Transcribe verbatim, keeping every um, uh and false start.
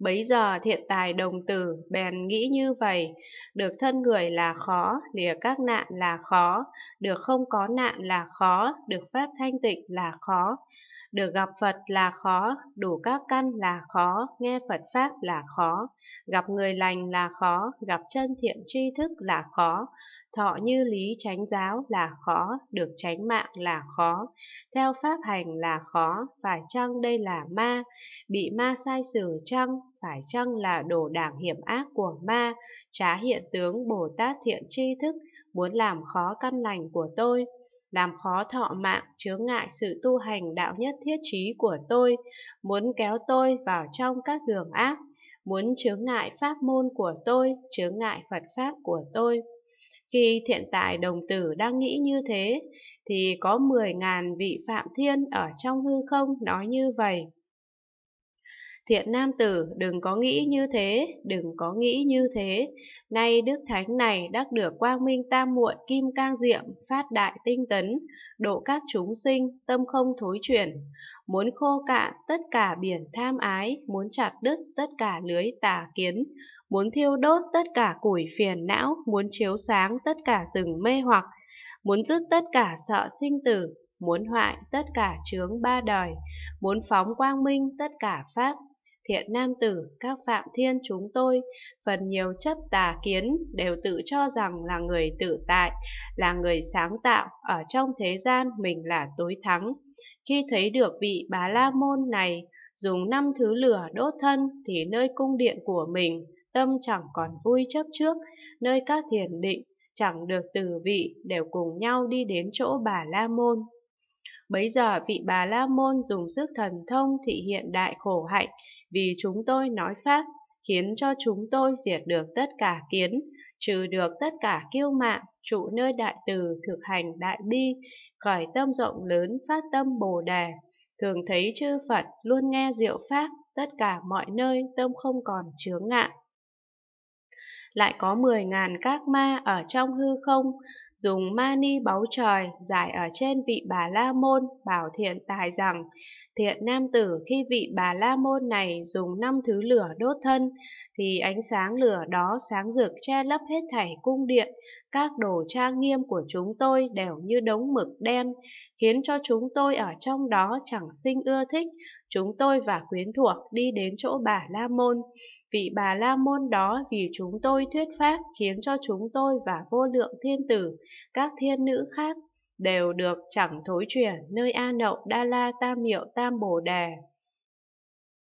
Bấy giờ Thiện Tài đồng tử bèn nghĩ như vậy, được thân người là khó, lìa các nạn là khó, được không có nạn là khó, được pháp thanh tịnh là khó, được gặp Phật là khó, đủ các căn là khó, nghe Phật Pháp là khó, gặp người lành là khó, gặp chân thiện tri thức là khó, thọ như lý chánh giáo là khó, được chánh mạng là khó, theo pháp hành là khó, phải chăng đây là ma, bị ma sai sử chăng, phải chăng là đồ đảng hiểm ác của ma, trá hiện tướng Bồ Tát thiện tri thức, muốn làm khó căn lành của tôi, làm khó thọ mạng, chướng ngại sự tu hành đạo nhất thiết trí của tôi, muốn kéo tôi vào trong các đường ác, muốn chướng ngại pháp môn của tôi, chướng ngại Phật Pháp của tôi. Khi Thiện Tài đồng tử đang nghĩ như thế, thì có mười ngàn vị Phạm Thiên ở trong hư không nói như vậy. Thiện nam tử, đừng có nghĩ như thế, đừng có nghĩ như thế. Nay Đức Thánh này đắc được quang minh tam muội kim cang diệm, phát đại tinh tấn, độ các chúng sinh, tâm không thối chuyển. Muốn khô cạn tất cả biển tham ái, muốn chặt đứt tất cả lưới tà kiến, muốn thiêu đốt tất cả củi phiền não, muốn chiếu sáng tất cả rừng mê hoặc, muốn dứt tất cả sợ sinh tử, muốn hoại tất cả chướng ba đời, muốn phóng quang minh tất cả pháp. Thiện nam tử, các Phạm Thiên chúng tôi, phần nhiều chấp tà kiến, đều tự cho rằng là người tự tại, là người sáng tạo, ở trong thế gian mình là tối thắng. Khi thấy được vị Bà La Môn này dùng năm thứ lửa đốt thân, thì nơi cung điện của mình, tâm chẳng còn vui chấp trước, nơi các thiền định, chẳng được từ vị, đều cùng nhau đi đến chỗ Bà La Môn. Bấy giờ vị Bà La Môn dùng sức thần thông thị hiện đại khổ hạnh vì chúng tôi nói pháp, khiến cho chúng tôi diệt được tất cả kiến, trừ được tất cả kiêu mạn, trụ nơi đại từ, thực hành đại bi, khởi tâm rộng lớn, phát tâm bồ đề, thường thấy chư Phật, luôn nghe diệu pháp, tất cả mọi nơi tâm không còn chướng ngại. Lại có mười ngàn các ma ở trong hư không, dùng ma ni báu trời, giải ở trên vị Bà La Môn, bảo Thiện Tài rằng, Thiện nam tử, khi vị Bà La Môn này dùng năm thứ lửa đốt thân, thì ánh sáng lửa đó sáng rực che lấp hết thảy cung điện, các đồ trang nghiêm của chúng tôi đều như đống mực đen, khiến cho chúng tôi ở trong đó chẳng sinh ưa thích, chúng tôi và quyến thuộc đi đến chỗ Bà La Môn. Vị Bà La Môn đó vì chúng tôi thuyết pháp, khiến cho chúng tôi và vô lượng thiên tử, các thiên nữ khác đều được chẳng thối chuyển nơi A Nậu Đa La Tam Miệu Tam Bồ Đề.